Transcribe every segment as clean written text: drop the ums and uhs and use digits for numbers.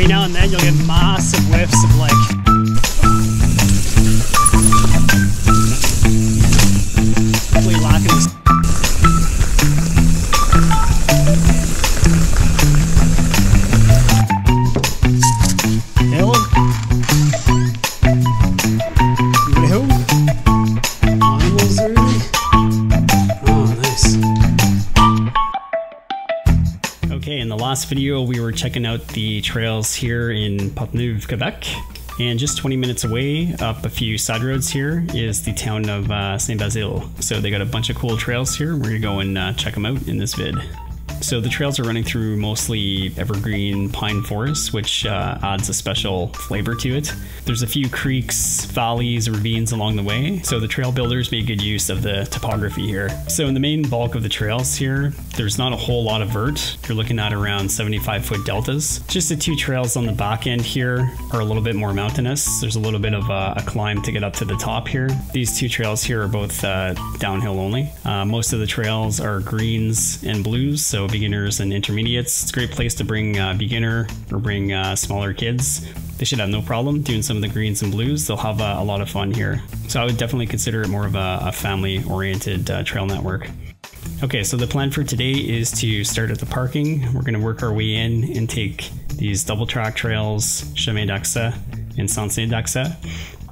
every now and then you'll get massive whiffs of like video. We were checking out the trails here in Portneuve, Quebec, and just 20 minutes away up a few side roads here is the town of Saint Basile. So they got a bunch of cool trails here. We're gonna go and check them out in this vid. So the trails are running through mostly evergreen pine forests, which adds a special flavor to it. There's a few creeks, valleys, ravines along the way, so the trail builders made good use of the topography here. So in the main bulk of the trails here, there's not a whole lot of vert. You're looking at around 75-foot deltas. Just the two trails on the back end here are a little bit more mountainous. There's a little bit of a climb to get up to the top here. These two trails here are both downhill only. Most of the trails are greens and blues, so beginners and intermediates. It's a great place to bring smaller kids. They should have no problem doing some of the greens and blues. They'll have a lot of fun here. So I would definitely consider it more of a family-oriented trail network. Okay, so the plan for today is to start at the parking. We're going to work our way in and take these double track trails, Chemin d'Axe and Sentier d'Axe,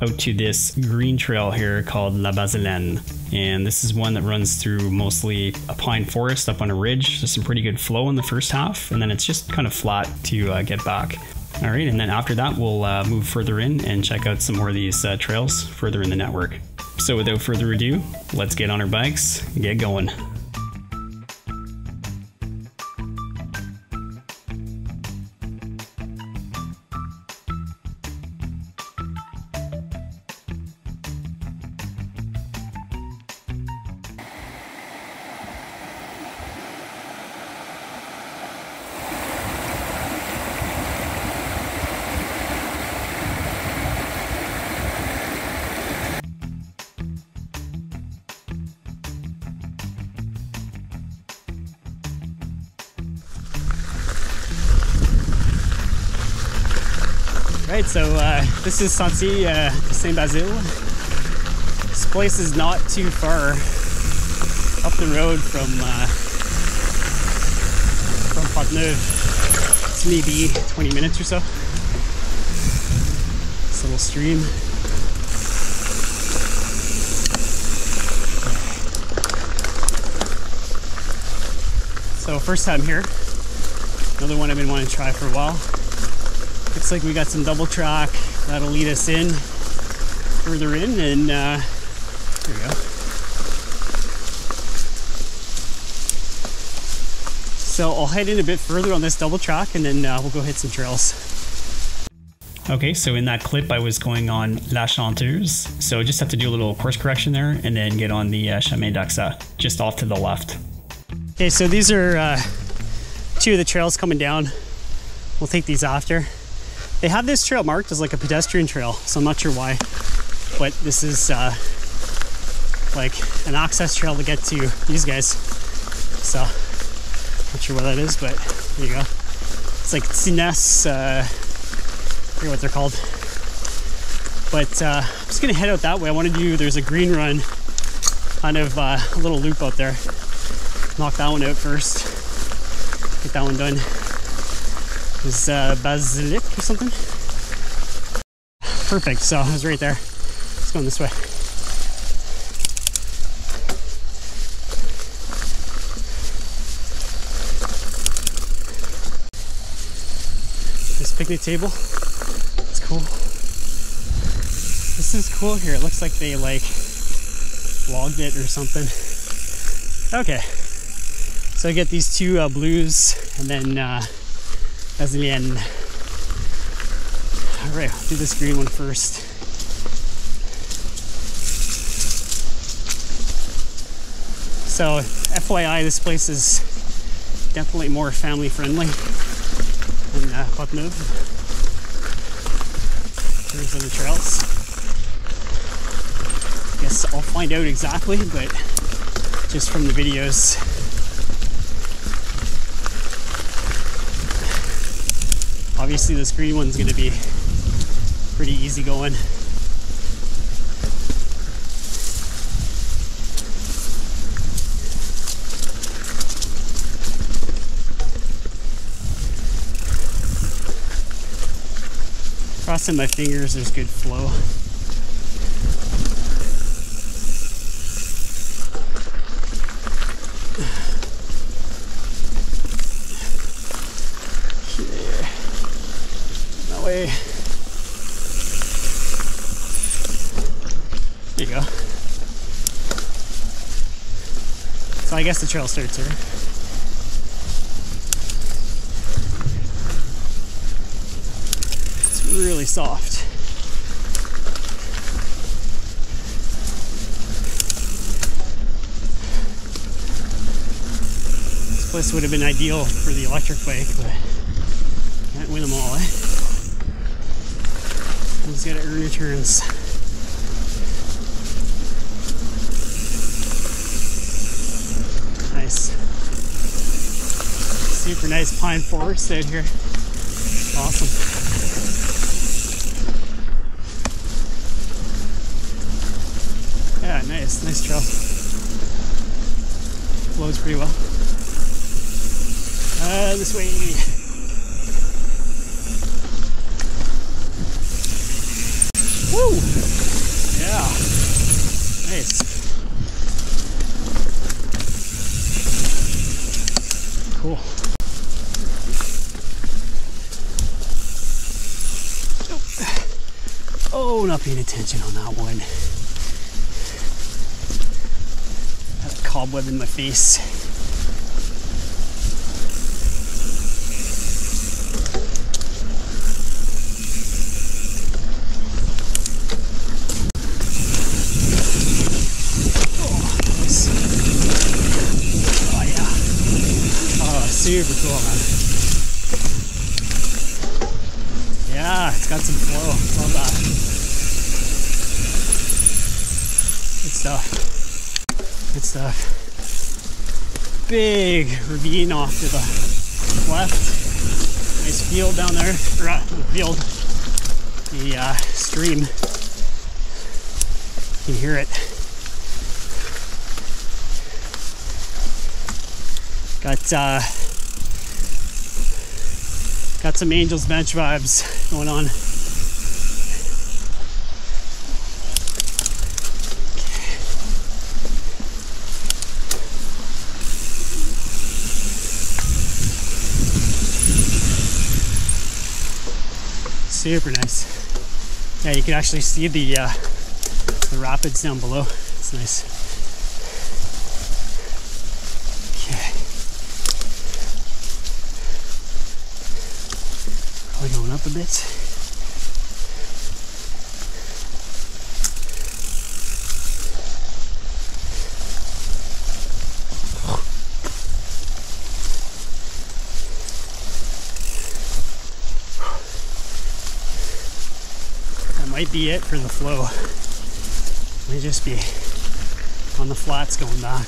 out to this green trail here called La Basilienne. And this is one that runs through mostly a pine forest up on a ridge. There's some pretty good flow in the first half, and then it's just kind of flat to get back. All right, and then after that, we'll move further in and check out some more of these trails further in the network. So without further ado, let's get on our bikes and get going. Right, so this is Sentier Saint-Basile. This place is not too far up the road from Portneuve. It's maybe 20 minutes or so. This little stream. So first time here. Another one I've been wanting to try for a while. Looks like we got some double track that'll lead us in further in, and here we go. So I'll head in a bit further on this double track, and then we'll go hit some trails. Okay, so in that clip I was going on La Chanteuse, so I just have to do a little course correction there and then get on the Chemin d'Axe just off to the left. Okay, so these are two of the trails coming down. We'll take these after. They have this trail marked as like a pedestrian trail, so I'm not sure why, but this is like an access trail to get to these guys. So, not sure what that is, but there you go. It's like Ti-Ness, I forget what they're called. But I'm just gonna head out that way. I wanna do, there's a green run, kind of a little loop out there. Knock that one out first, get that one done. Is Basilic or something. Perfect, so I was right there. It's going this way. This picnic table, it's cool. This is cool here. It looks like they like vlogged it or something. Okay, so I get these two blues and then Basilienne. Alright, I'll do this green one first. So, FYI, this place is definitely more family friendly than Portneuve. Here's the trails. I guess I'll find out exactly, but just from the videos. Obviously this green one's going to be pretty easy going. Crossing my fingers, there's good flow. There you go. So I guess the trail starts here. It's really soft. This place would have been ideal for the electric bike, but can't win them all, eh? He's got to earn your turns. Nice. Super nice pine forest out here. Awesome. Yeah, nice. Nice trail. Flows pretty well. This way. Woo! Yeah. Nice. Cool. Oh, not paying attention on that one. Had a cobweb in my face. Super cool, man. Yeah, it's got some flow. Love that. Good stuff. Good stuff. Big ravine off to the left. Nice field down there. The stream. You can hear it. Got some Angel's Bench vibes going on. Okay. Super nice. Yeah, you can actually see the rapids down below. It's nice. Going up a bit. That might be it for the flow. May just be on the flats going back.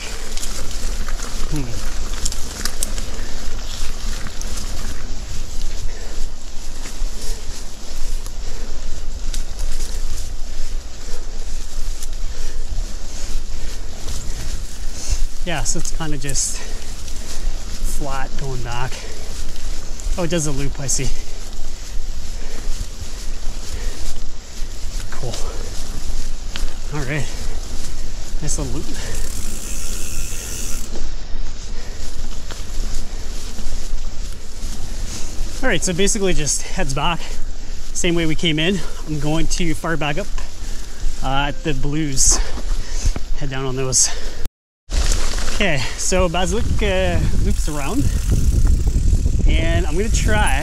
Yeah, so it's kind of just flat going back. Oh, it does a loop, I see. Cool. Alright. Nice little loop. Alright, so basically just heads back. Same way we came in. I'm going too far back up at the blues. Head down on those. Okay, so Basilic loops around, and I'm gonna try.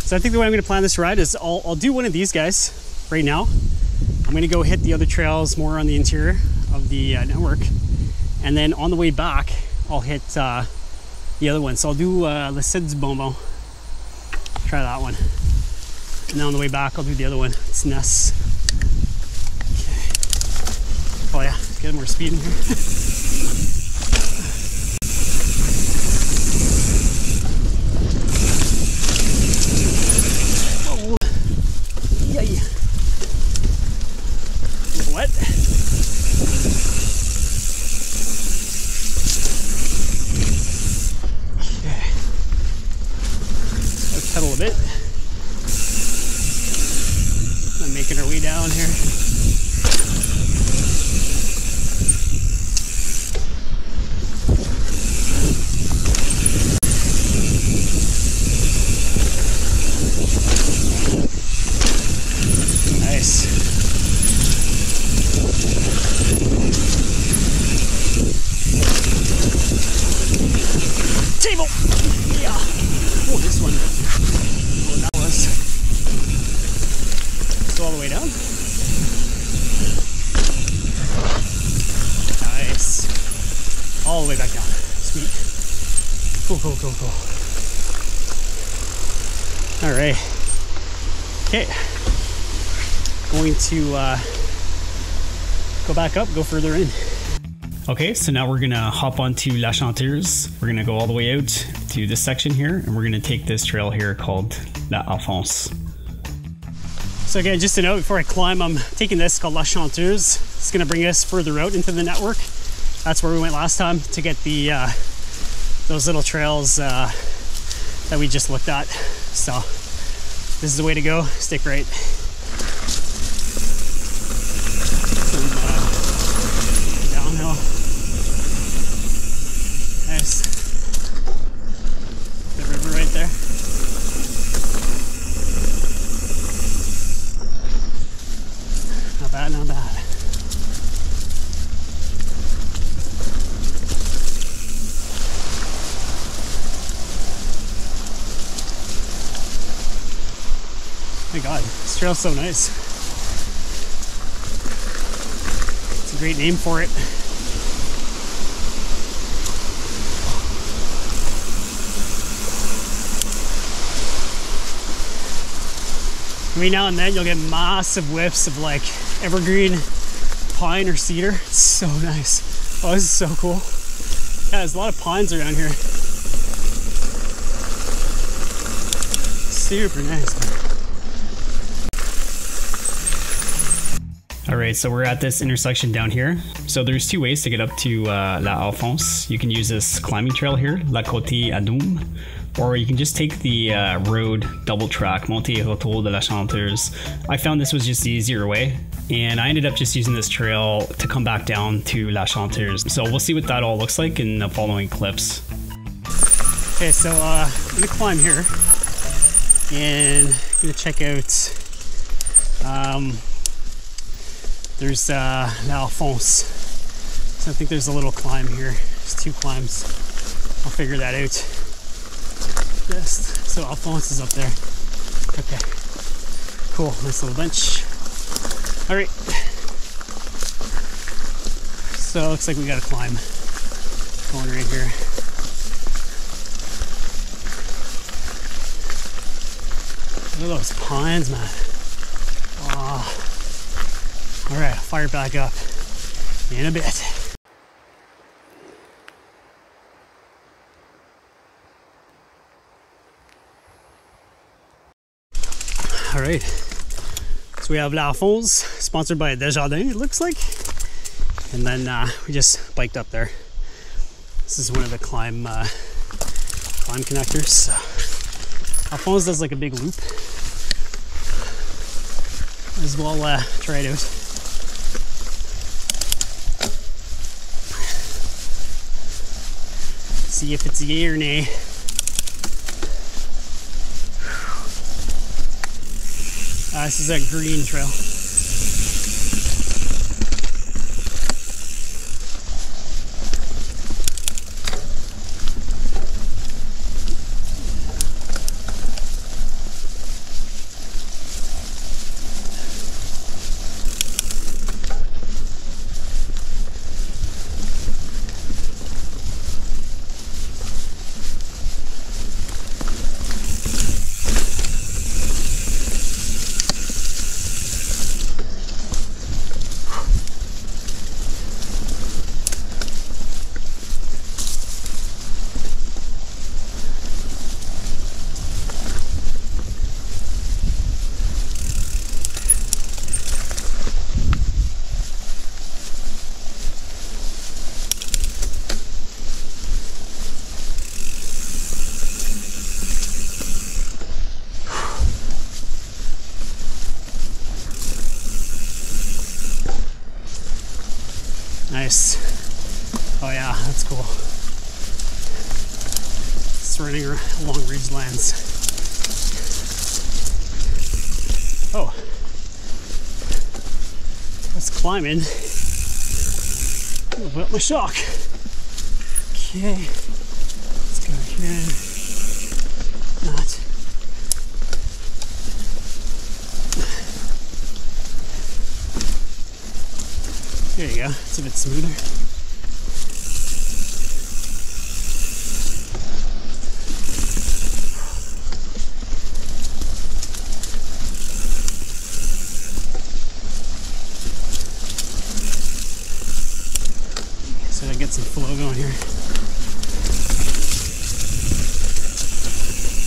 So I think the way I'm gonna plan this ride is I'll do one of these guys right now. I'm gonna go hit the other trails more on the interior of the network, and then on the way back, I'll hit the other one. So I'll do La Ced du bon bon. Try that one, and then on the way back, I'll do the other one. It's nice. Okay. Oh yeah, get more speed in here. a bit. I'm making our way down here. Cool. All right. Okay. Going to go back up, go further in. Okay, so now we're gonna hop onto La Chanteuse. We're gonna go all the way out to this section here, and we're gonna take this trail here called La Alphonse. So again, just a note before I climb, I'm taking this called La Chanteuse. It's gonna bring us further out into the network. That's where we went last time to get the those little trails that we just looked at. So this is the way to go. Stick right. Some downhill. Nice. The river right there. Not bad, not bad. Oh my god, this trail's so nice. It's a great name for it. Every now and then you'll get massive whiffs of like evergreen pine or cedar. It's so nice. Oh, this is so cool. Yeah, there's a lot of pines around here. Super nice, man. All right, so we're at this intersection down here. So there's two ways to get up to La Alphonse. You can use this climbing trail here, La Côté a doum, or you can just take the road double track, Monte Retour de La Chanteuse. I found this was just the easier way, and I ended up just using this trail to come back down to La Chanteuse. So we'll see what that all looks like in the following clips. Okay, so I'm gonna climb here, and I'm gonna check out there's La Alphonse. So I think there's a little climb here. There's two climbs. I'll figure that out. Just so Alphonse is up there. Okay. Cool. Nice little bench. All right. So it looks like we got a climb going right here. Look at those pines, man. Oh. All right, fire back up in a bit. All right, so we have La Alphonse, sponsored by Desjardins, it looks like. And then we just biked up there. This is one of the climb connectors. So Alphonse does like a big loop. As well try it out. See if it's a yay or nay. This is that green trail. this. Oh yeah, that's cool. Surrounding along ridge lands. Oh, that's climbing. Oh, about my shock. Okay, let's go here. There you go, it's a bit smoother. So I get some flow going here.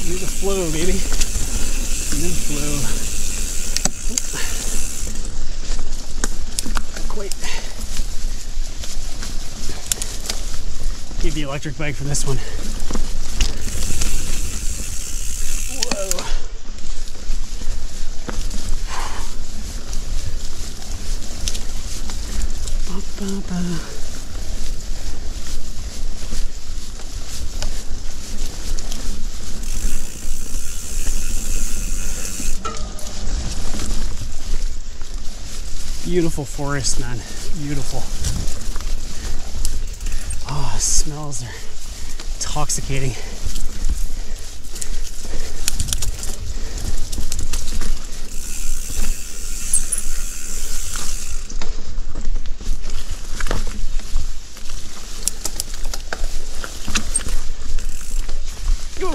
Need the flow, baby. Need the flow. The electric bike for this one. Whoa. Ba, ba, ba. Beautiful forest, man. Beautiful. Smells are intoxicating. Go.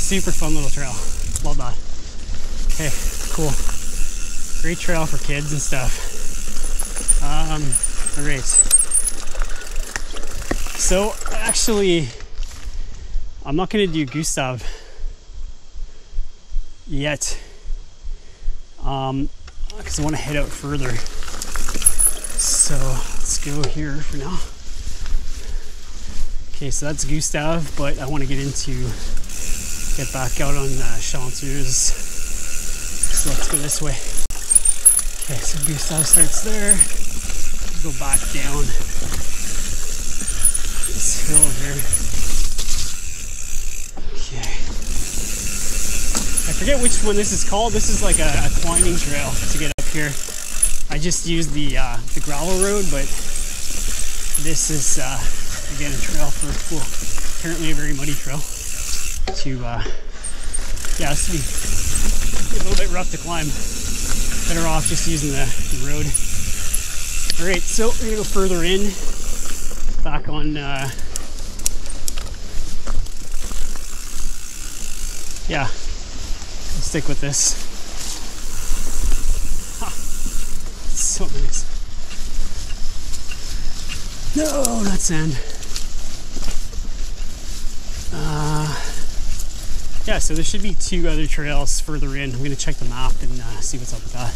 Super fun little trail. Love that. Okay, cool. Great trail for kids and stuff. Alright. So, actually, I'm not going to do Gustave yet. Because I want to head out further. So, let's go here for now. Okay, so that's Gustave, but I want to get back out on Chanteuse, so let's go this way. Okay, so Gustave starts there, go back down this hill here. Okay, I forget which one this is called. This is like a climbing trail to get up here. I just used the gravel road, but this is again a trail for well, apparently a very muddy trail. Yeah, this would be a little bit rough to climb. Better off just using the road. Alright, so we're gonna go further in, back on, yeah, I'll stick with this. Ha, so nice. No, not sand. Yeah, so there should be two other trails further in. I'm going to check the map and see what's up with that.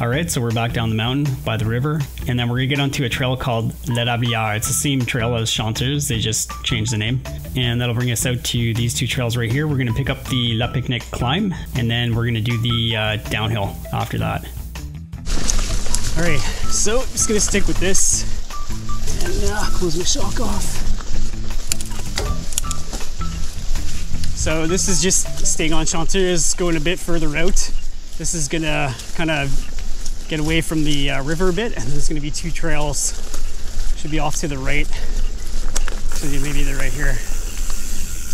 Alright, so we're back down the mountain by the river, and then we're going to get onto a trail called L'Érablière. It's the same trail as Chanteuse, they just changed the name. And that'll bring us out to these two trails right here. We're going to pick up the La Picnic climb, and then we're going to do the downhill after that. Alright, so I'm just going to stick with this, and close my shock off. So this is just staying on Chanteuse, going a bit further out. This is gonna kind of get away from the river a bit, and there's going to be two trails. Should be off to the right, so maybe they're right here.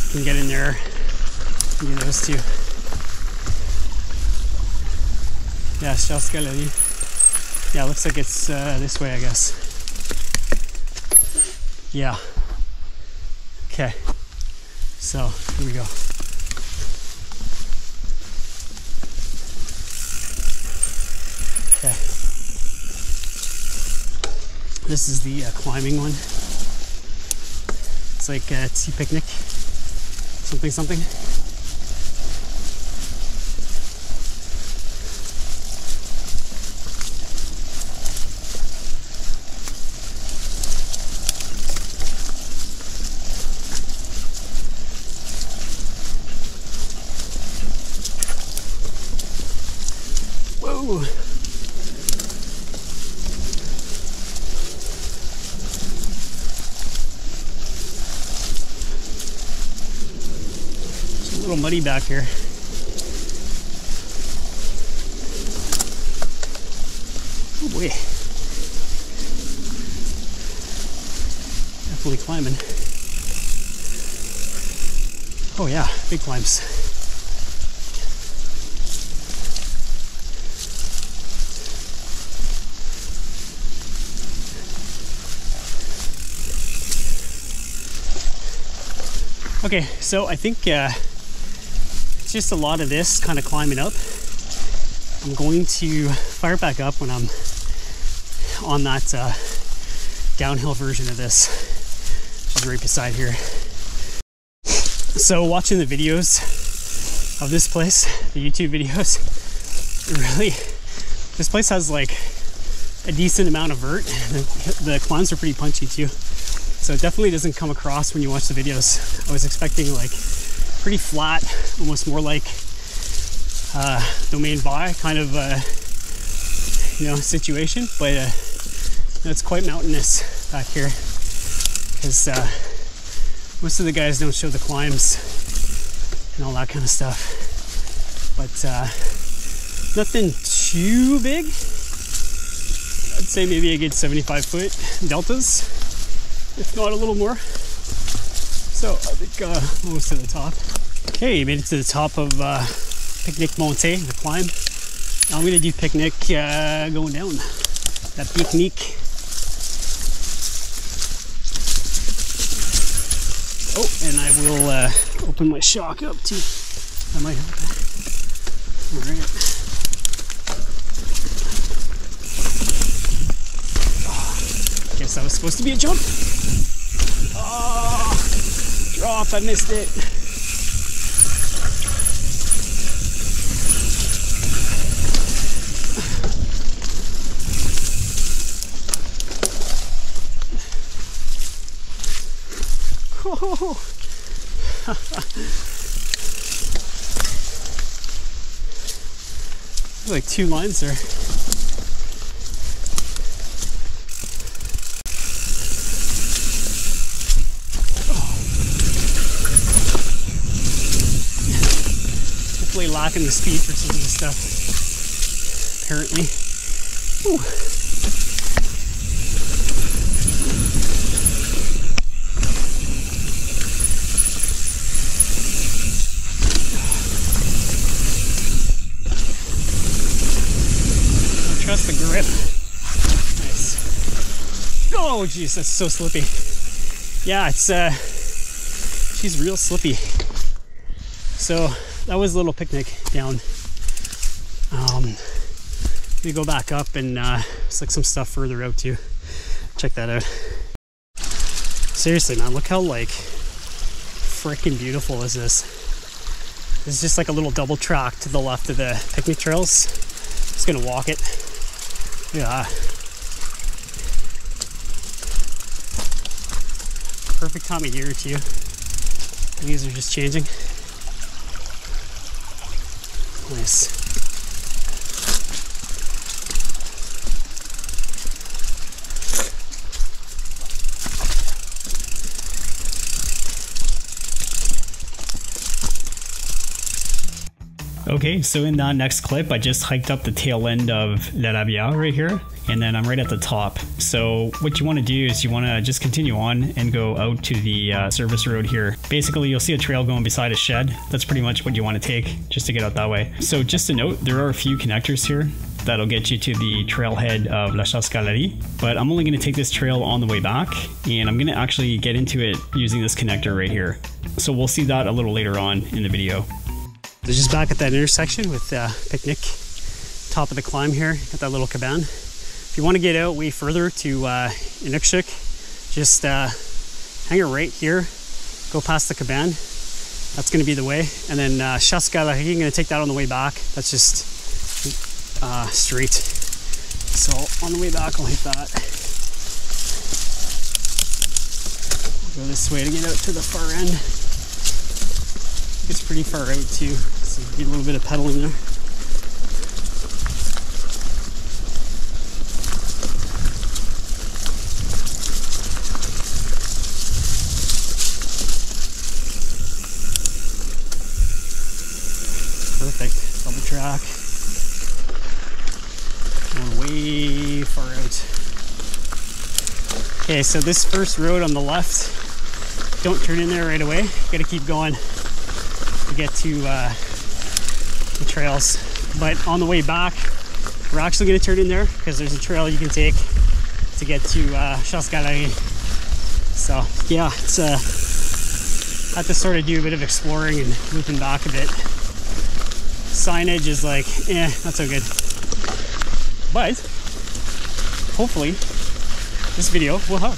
You can get in there and do those two. La Chasse Galerie. Yeah, it looks like it's this way, I guess. Yeah. Okay. So, here we go. Okay. This is the climbing one. It's like a tea picnic. Something, something. Whoa! A little muddy back here. Oh boy. Definitely climbing. Oh yeah, big climbs. Okay, so I think just a lot of this kind of climbing up. I'm going to fire it back up when I'm on that downhill version of this, which is right beside here. So watching the videos of this place, the YouTube videos, really, this place has like a decent amount of vert. The climbs are pretty punchy too, so it definitely doesn't come across when you watch the videos. I was expecting like pretty flat, almost more like Domaine Bye kind of situation, but it's quite mountainous back here because most of the guys don't show the climbs and all that kind of stuff, but nothing too big. I'd say maybe a good 75-foot deltas, if not a little more. So I think almost to the top. Okay, made it to the top of Pic-Niche Montée, the climb. Now I'm gonna do Pic-Niche going down. La Picnic. Oh, and I will open my shock up too. That might help. All right. Oh, guess that was supposed to be a jump. Oh. Drop, I missed it. Cool. There's like two lines there. Lacking the speed for some of this stuff, apparently. Ooh. I trust the grip. Nice. Oh geez, that's so slippy. Yeah, it's she's real slippy. So that was a little picnic down. We go back up, and it's like some stuff further out too. Check that out. Seriously, man, look how like freaking beautiful is this. This is just like a little double track to the left of the picnic trails. I'm just gonna walk it. Yeah. Perfect time of year too. Leaves are just changing. Nice. Okay, so in that next clip, I just hiked up the tail end of L'Érablière right here, and then I'm right at the top. So what you want to do is you want to just continue on and go out to the service road here. Basically, you'll see a trail going beside a shed. That's pretty much what you want to take just to get out that way. So just to note, there are a few connectors here that'll get you to the trailhead of La Chasse Galerie, but I'm only going to take this trail on the way back, and I'm going to actually get into it using this connector right here. So we'll see that a little later on in the video. So just back at that intersection with Picnic, top of the climb here, got that little cabane. If you want to get out way further to Inukshuk, just hang it right here, go past the cabane. That's going to be the way, and then Chasse Galerie, you're going to take that on the way back. That's just street. So on the way back, I'll hit that. We'll go this way to get out to the far end. I think it's pretty far out too, so you get a little bit of pedaling there. Perfect, double track. Way far out. Okay, so this first road on the left, don't turn in there right away. You gotta keep going to get to the trails. But on the way back, we're actually gonna turn in there because there's a trail you can take to get to Chasse Galerie. So yeah, it's I have to sort of do a bit of exploring and looping back a bit. Signage is like, not so good. But hopefully this video will help.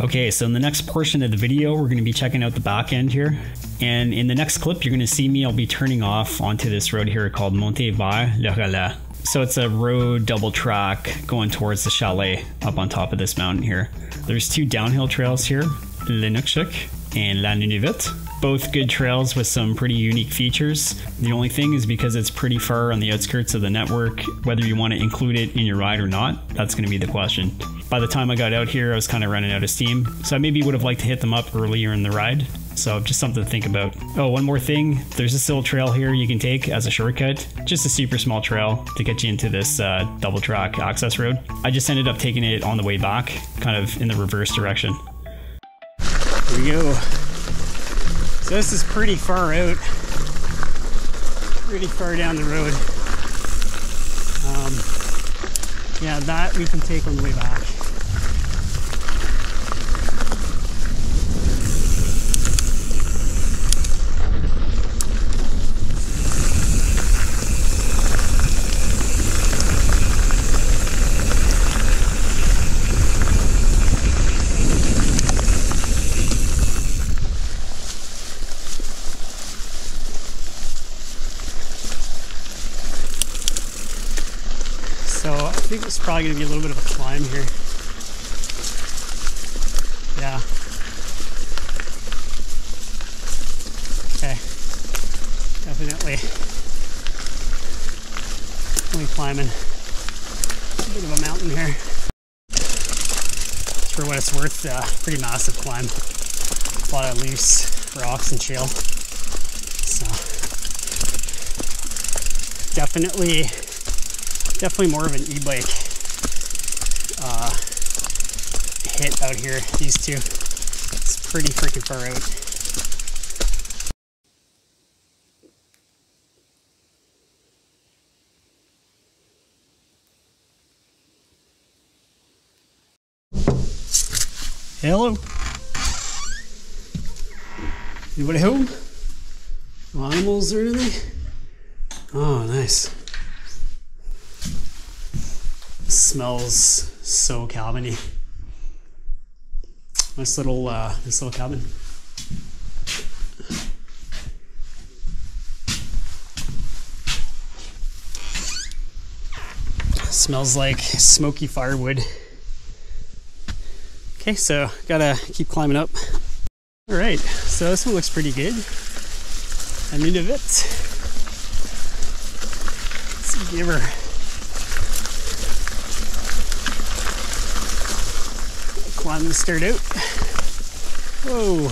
Okay, so in the next portion of the video, we're going to be checking out the back end here. And in the next clip, you're going to see me, I'll be turning off onto this road here called Monte vers le Relais. So it's a road double track going towards the chalet up on top of this mountain here. There's two downhill trails here, Inukshuk and La Nunavut. Both good trails with some pretty unique features. The only thing is because it's pretty far on the outskirts of the network, whether you want to include it in your ride or not, that's going to be the question. By the time I got out here, I was kind of running out of steam, so I maybe would have liked to hit them up earlier in the ride. So just something to think about. Oh, one more thing. There's this little trail here you can take as a shortcut. Just a super small trail to get you into this double track access road. I just ended up taking it on the way back, kind of in the reverse direction. Here we go. So this is pretty far out, pretty far down the road. Yeah, that we can take on the way back. I think it's probably going to be a little bit of a climb here. Yeah. Okay. Definitely climbing. A bit of a mountain here. For what it's worth, pretty massive climb. A lot of loose rocks and shale. So definitely more of an e-bike hit out here, these two. It's pretty freaking far out. Hello. Anybody home? No animals or anything? Oh, nice. Smells so cabin-y. Nice little cabin. Smells like smoky firewood. Okay, so gotta keep climbing up. All right, so this one looks pretty good. I'm into it. It's a giver. Climb the start out. Whoa,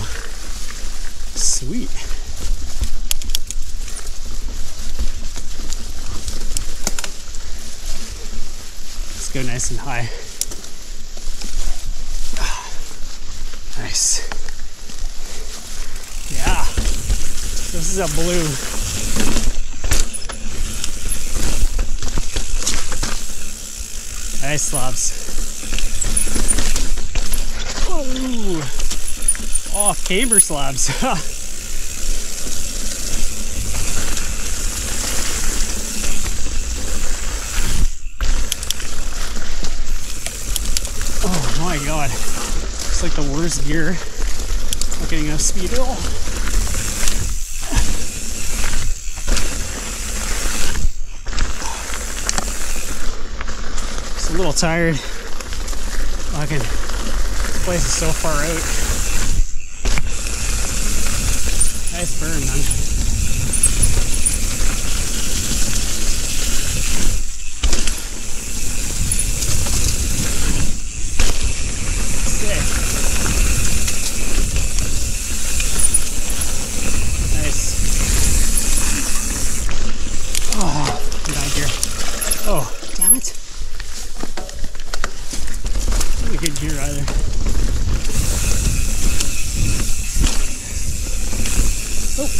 sweet. Let's go nice and high. Nice. Yeah. This is a blue. Nice slabs. Ooh. Oh, camber slabs. Oh my god. It's like the worst gear. Not getting enough speed at all. A little tired. Fucking, this place is so far out. Nice burn, man. Sick. Nice. Oh, get out here. Oh, damn it. Good gear either. Oh.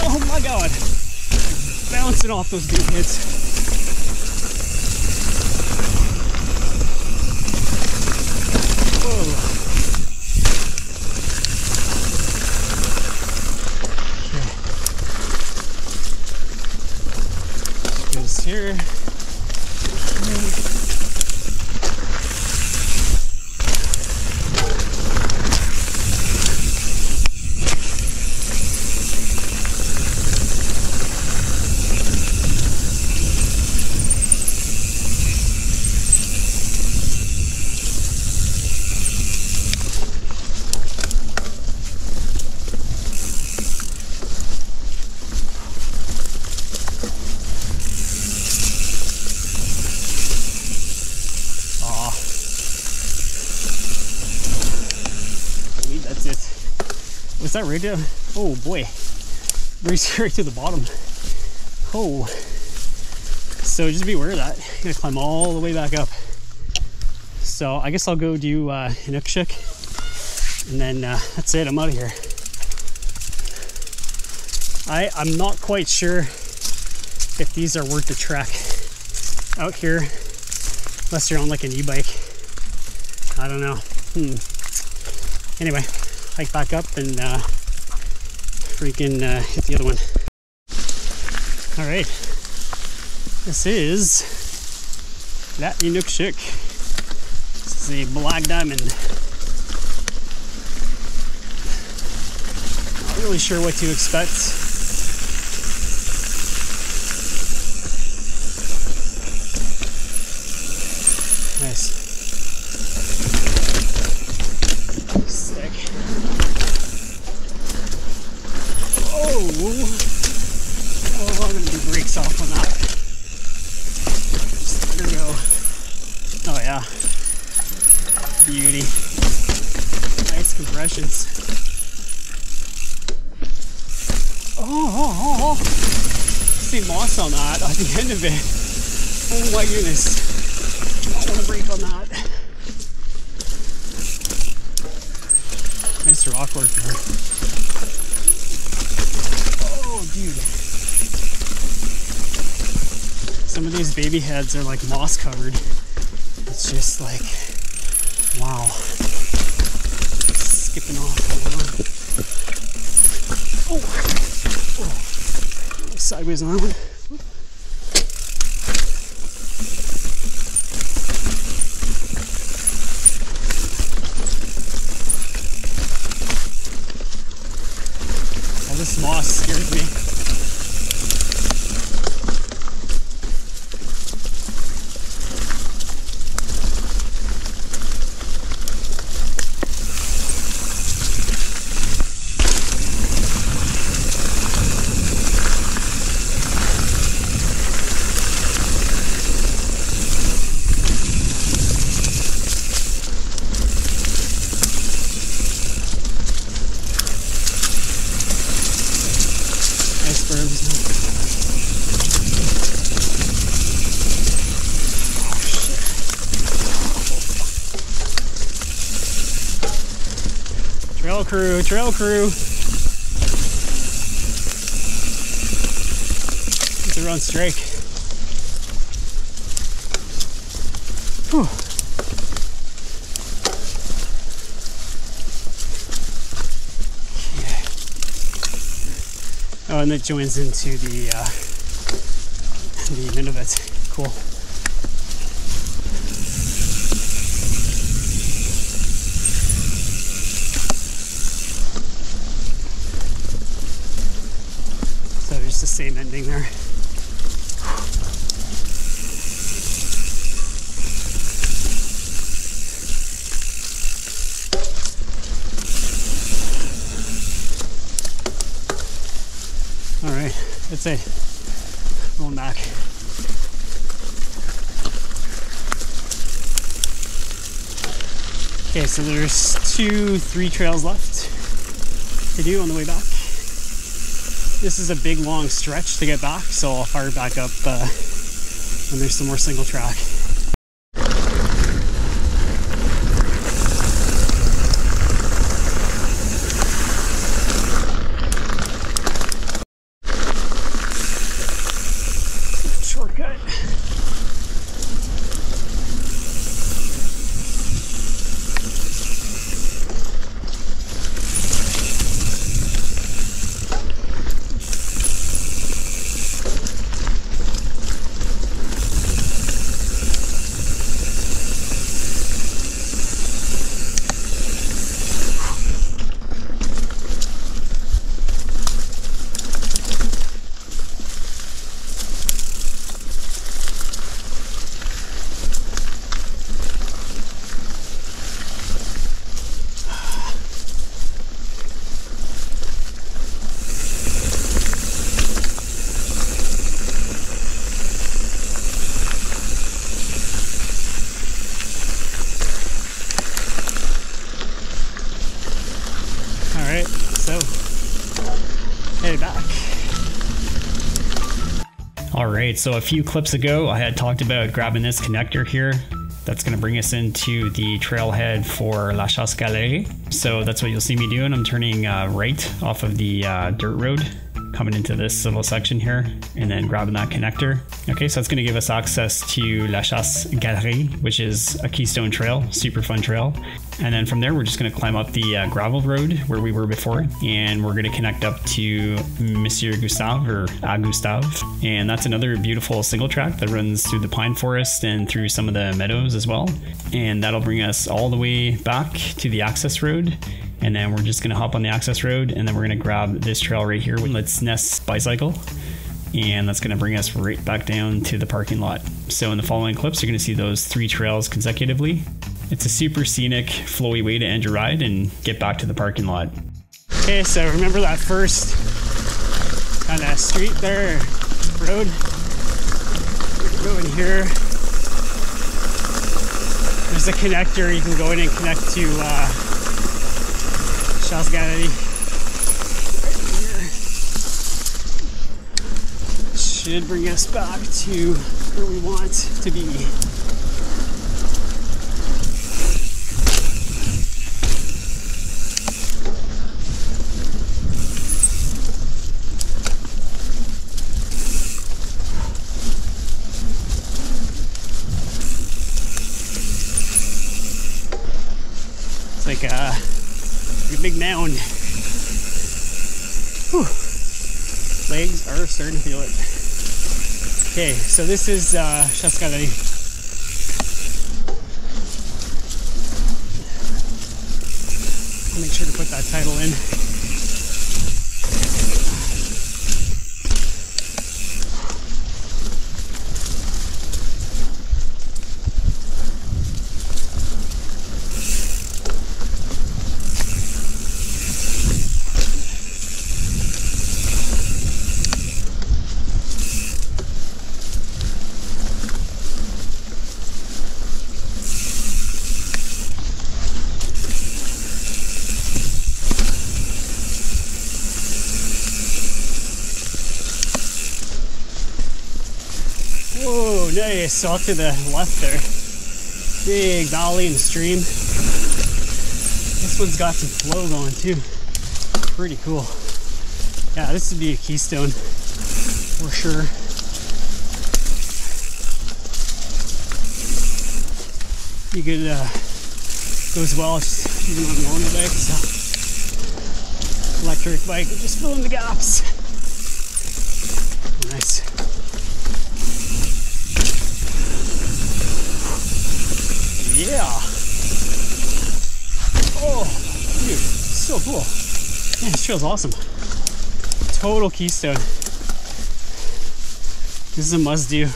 Oh my god. Bouncing off those deep hits. Here. Is that radio? Oh boy, breeze right to the bottom. Oh, so just be aware of that. I'm gonna climb all the way back up. So I guess I'll go do Inukshuk, and then that's it. I'm out of here. I'm not quite sure if these are worth the trek out here, unless you're on like an e-bike. I don't know. Anyway. Hike back up and freaking hit the other one. All right, this is La Inukshuk. This is a black diamond. Not really sure what to expect. Nice. Oh, I'm gonna do brakes off on that. Just let her go. Oh yeah. Beauty. Nice compressions. Oh. See moss on that at the end of it. Oh my goodness. I don't want to brake on that. Nice rock work there. Dude. Some of these baby heads are like moss covered. It's just like, wow. Skipping off. Oh. Sideways on that one. This moss scares me. Trail crew, trail crew. Get the run straight. Whew. Oh, and that joins into the Nunavut. Cool. So there's the same ending there. That's it. Going back. Okay, so there's three trails left to do on the way back. This is a big long stretch to get back, so I'll fire back up when there's some more single track. So a few clips ago, I had talked about grabbing this connector here. That's going to bring us into the trailhead for La Chasse Galerie. So that's what you'll see me doing. I'm turning right off of the dirt road, coming into this little section here, and then grabbing that connector. Okay, so that's going to give us access to La Chasse Galerie, which is a keystone trail, super fun trail. And then from there, we're just going to climb up the gravel road where we were before, and we're going to connect up to Monsieur Gustave, or A. Gustave. And that's another beautiful single track that runs through the pine forest and through some of the meadows as well. And that'll bring us all the way back to the access road. And then we're just going to hop on the access road, and then we're going to grab this trail right here with La Ti-Ness Bicycle. And that's going to bring us right back down to the parking lot. So in the following clips, you're going to see those three trails consecutively. It's a super scenic, flowy way to end your ride and get back to the parking lot. Okay, so remember that first kind of street there, road? Go in here. There's a connector. You can go in and connect to Chasse Galerie. Right here. Should bring us back to where we want to be. Like a big mound. Whew. Legs are starting to feel it. Okay, so this is Chasse Galerie. I'll make sure to put that title in. Nice, off to the left there. Big valley and stream. This one's got some flow going too. Pretty cool. Yeah, this would be a keystone for sure. You could goes well just even on a normal bike, so electric bike just filling the gaps. Nice. Yeah. Oh, dude, so cool. Man, this trail's awesome. Total keystone. This is a must do.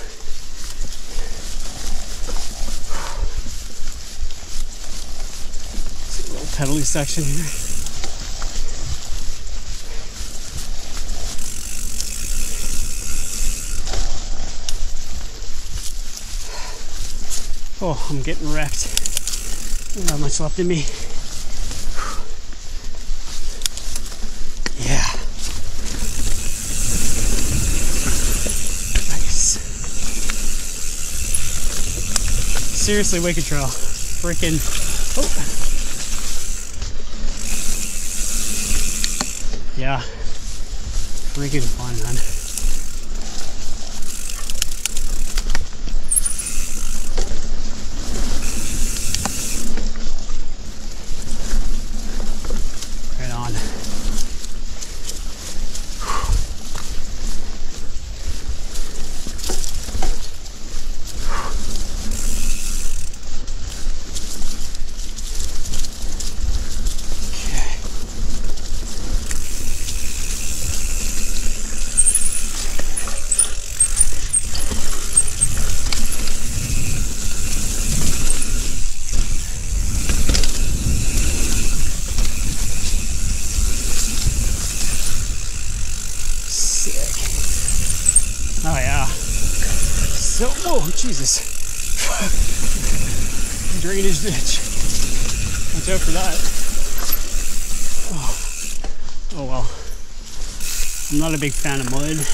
Pedaly section here. Oh, I'm getting wrecked. Not much left in me. Yeah. Nice. Seriously, wicked trail. Freaking. Oh. Yeah, freaking fun, man. Right on. Oh, Jesus. Drainage ditch. Watch out for that. Oh. Oh, well. I'm not a big fan of mud.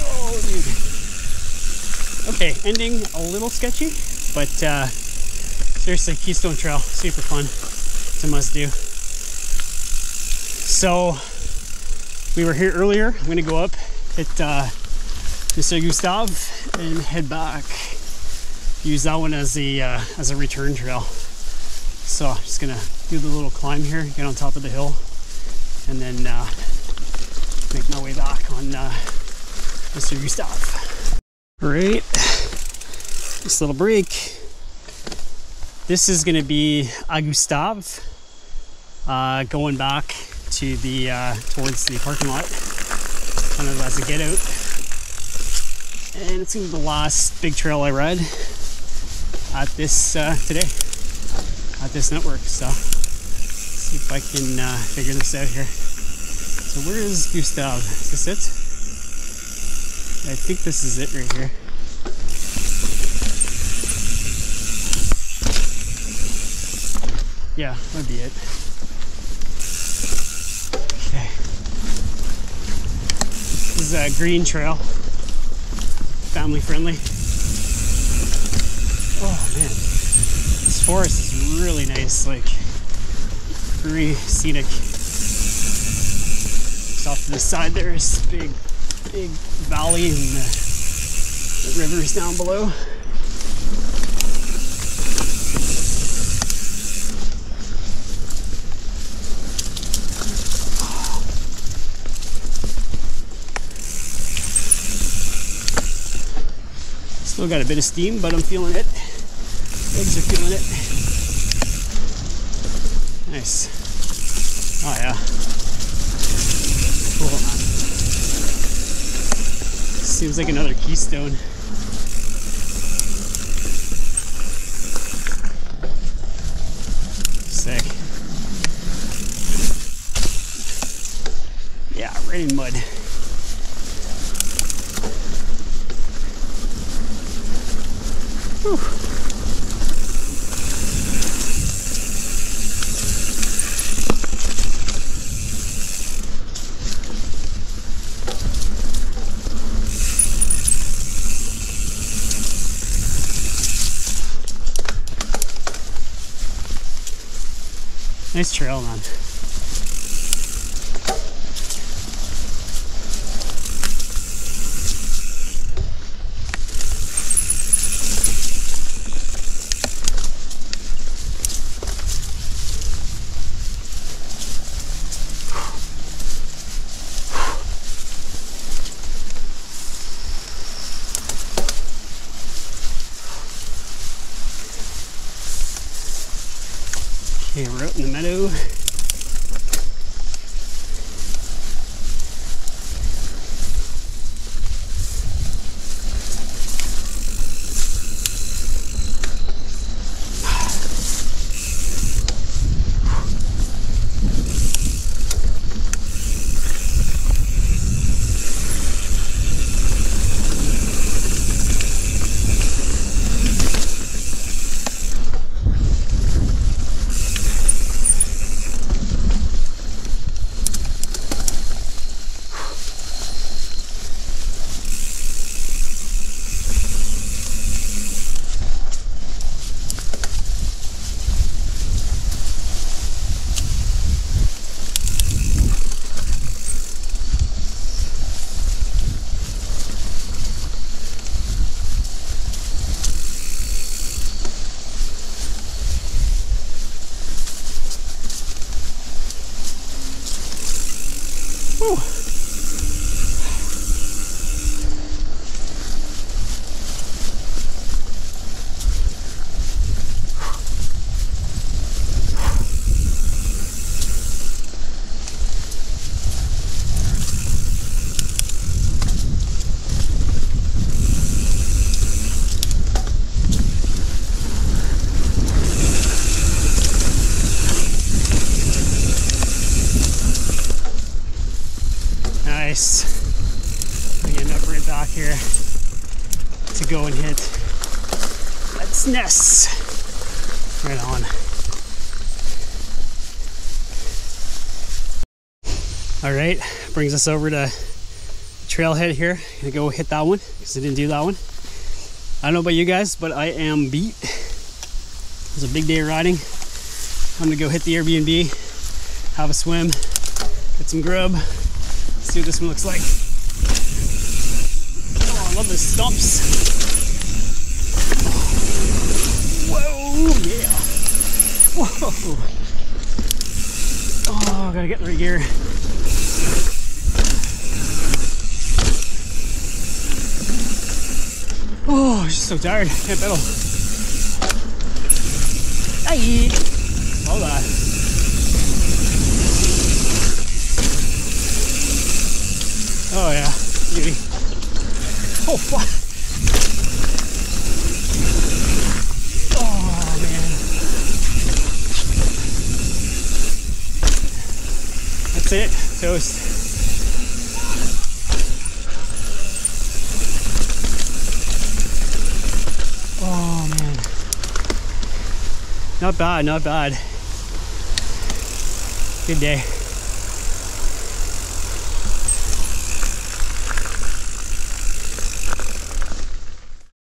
Oh, dude. Okay, ending a little sketchy, but seriously, Keystone Trail, super fun. It's a must do. So, we were here earlier. I'm gonna go up, hit M. Gustave and head back. Use that one as a return trail. So I'm just gonna do the little climb here, get on top of the hill, and then make my way back on M. Gustave. All right, this little break. This is gonna be à Gustave, going back to the towards the parking lot, kind of as a get out. And it's gonna be the last big trail I ride at this today, at this network. So let's see if I can figure this out here. So where is Gustave? Is this it? I think this is it right here. Yeah, that'd be it. Okay. This is a green trail. Family friendly. Oh man, this forest is really nice, like very scenic. Just off to the side there is big valley and the rivers down below. Still got a bit of steam, but I'm feeling it. Legs are feeling it. Nice. Oh yeah. Cool, man. Seems like another keystone. Sick. Yeah, right in mud. Nice trail, man. Okay, we're out in the meadow. Getting up right back here to go and hit that Ness. Right on. Alright, brings us over to trailhead here. Gonna go hit that one because I didn't do that one. I don't know about you guys, but I am beat. It was a big day of riding. I'm gonna go hit the Airbnb, have a swim, get some grub. Let's see what this one looks like. Oh, I love the stumps. Whoa, yeah. Whoa. Oh, I gotta get in the right gear. Oh, I'm just so tired. Can't pedal. Aye. Hold on. Oh yeah, beauty. Oh fuck. Oh man. That's it, toast. Oh man. Not bad, not bad. Good day.